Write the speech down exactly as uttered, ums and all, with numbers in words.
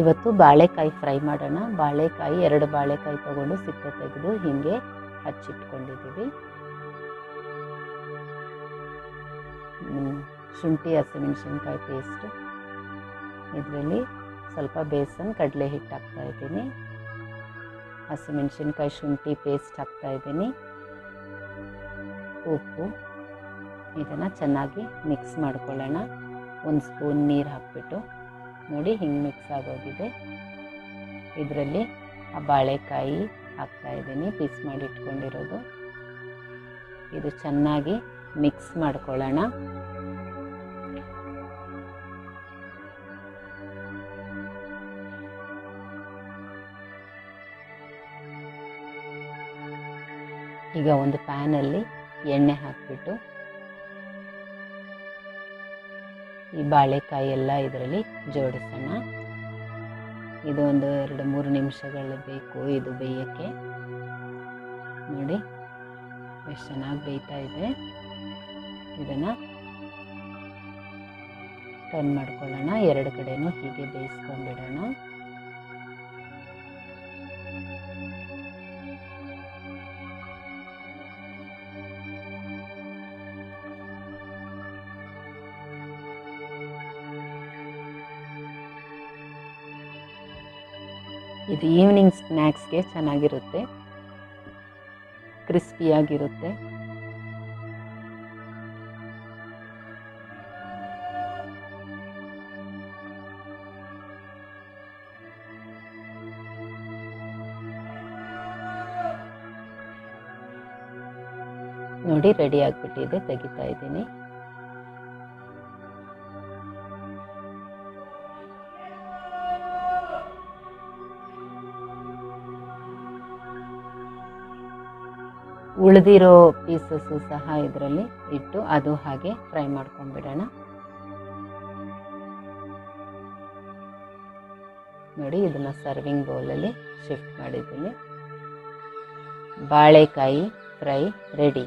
ಇವತ್ತು ಬಾಳೆಕಾಯಿ ಫ್ರೈ ಮಾಡೋಣ। ಬಾಳೆಕಾಯಿ ಎರಡು ಬಾಳೆಕಾಯಿ ತಗೊಂಡು ಸಿಪ್ಪೆ ತೆಗೆದು ಹೀಗೆ ಹಚ್ಚಿಟ್ಕೊಂಡಿದ್ದೀವಿ। ಶುಂಠಿ ಹಸಿಮೆಣಸಿನಕಾಯಿ ಪೇಸ್ಟ್, ಇದರಲ್ಲಿ ಸ್ವಲ್ಪ ಬೇಸನ್ ಕಡಲೆ ಹಿಟ್ಟು ಹಾಕ್ತಾ ಇದ್ದೀನಿ, ಹಸಿಮೆಣಸಿನಕಾಯಿ ಶುಂಠಿ ಪೇಸ್ಟ್ ಹಾಕ್ತಾ ಇದ್ದೀನಿ, ಉಪ್ಪು, ಇದನ್ನು ಚೆನ್ನಾಗಿ ಮಿಕ್ಸ್ ಮಾಡ್ಕೊಳ್ಳೋಣ। ಒಂದು ಸ್ಪೂನ್ ನೀರು ಹಾಕಿಬಿಟ್ಟು ನೋಡಿ ಹಿಂಗೆ ಮಿಕ್ಸ್ ಆಗೋಗಿದೆ। ಇದರಲ್ಲಿ ಆ ಬಾಳೆಕಾಯಿ ಹಾಕ್ತಾ ಇದ್ದೀನಿ ಪೀಸ್ ಮಾಡಿ ಇಟ್ಕೊಂಡಿರೋದು, ಇದು ಚೆನ್ನಾಗಿ ಮಿಕ್ಸ್ ಮಾಡ್ಕೊಳ್ಳೋಣ। ಈಗ ಒಂದು ಪ್ಯಾನಲ್ಲಿ ಎಣ್ಣೆ ಹಾಕಿಬಿಟ್ಟು ಈ ಬಾಳೆಕಾಯಿ ಎಲ್ಲ ಇದರಲ್ಲಿ ಜೋಡಿಸೋಣ। ಇದು ಒಂದು ಎರಡು ಮೂರು ನಿಮಿಷಗಳು ಬೇಕು ಇದು ಬೇಯೋಕ್ಕೆ। ನೋಡಿ ಎಷ್ಟು ಚೆನ್ನಾಗಿ ಬೇಯ್ತಾ ಇದೆ। ಇದನ್ನು ಟರ್ನ್ ಮಾಡ್ಕೊಳ್ಳೋಣ, ಎರಡು ಕಡೆನೂ ಹೀಗೆ ಬೇಯಿಸ್ಕೊಂಡ್ಬಿಡೋಣ। ಇದು ಈವ್ನಿಂಗ್ ಸ್ನ್ಯಾಕ್ಸ್ಗೆ ಚೆನ್ನಾಗಿರುತ್ತೆ, ಕ್ರಿಸ್ಪಿಯಾಗಿರುತ್ತೆ। ನೋಡಿ ರೆಡಿ ಆಗಿಬಿಟ್ಟಿದೆ, ತೆಗಿತಾ ಇದ್ದೀನಿ। ಉಳಿದಿರೋ ಪೀಸಸ್ಸು ಸಹ ಇದರಲ್ಲಿ ಇಟ್ಟು ಅದು ಹಾಗೆ ಫ್ರೈ ಮಾಡ್ಕೊಂಡ್ಬಿಡೋಣ। ನೋಡಿ ಇದನ್ನು ಸರ್ವಿಂಗ್ ಬೌಲಲ್ಲಿ ಶಿಫ್ಟ್ ಮಾಡಿದ್ದೀನಿ। ಬಾಳೆಕಾಯಿ ಫ್ರೈ ರೆಡಿ।